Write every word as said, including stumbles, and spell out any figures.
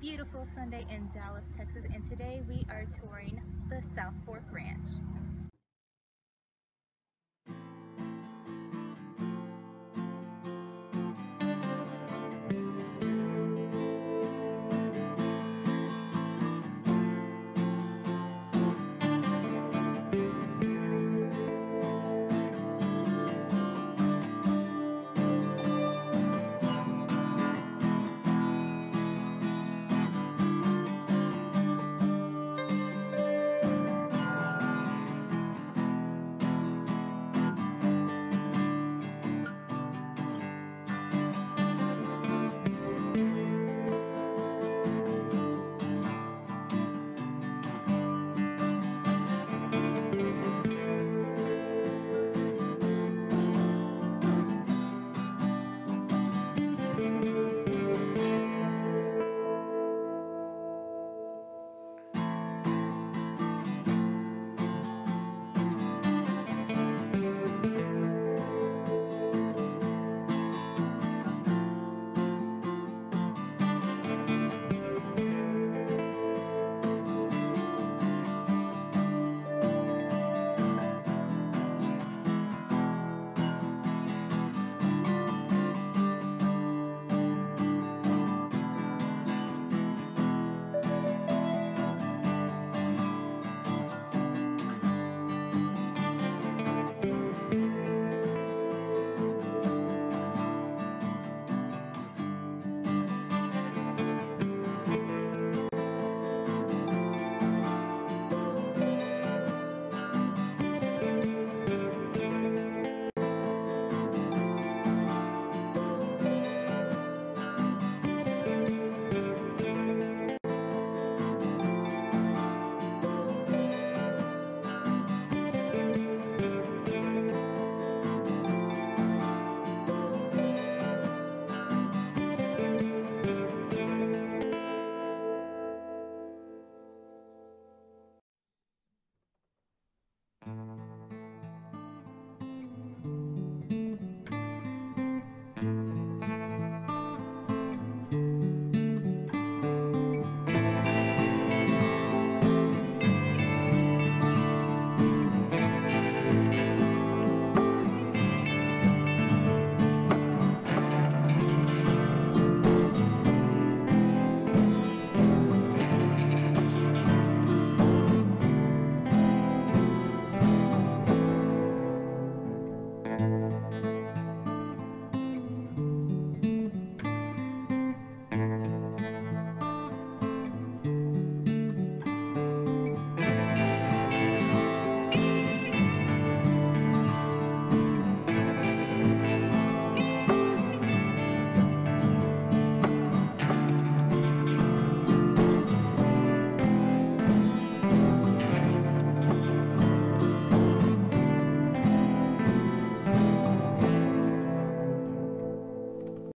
beautiful Sunday in Dallas, Texas, and today we are touring the Southfork Ranch.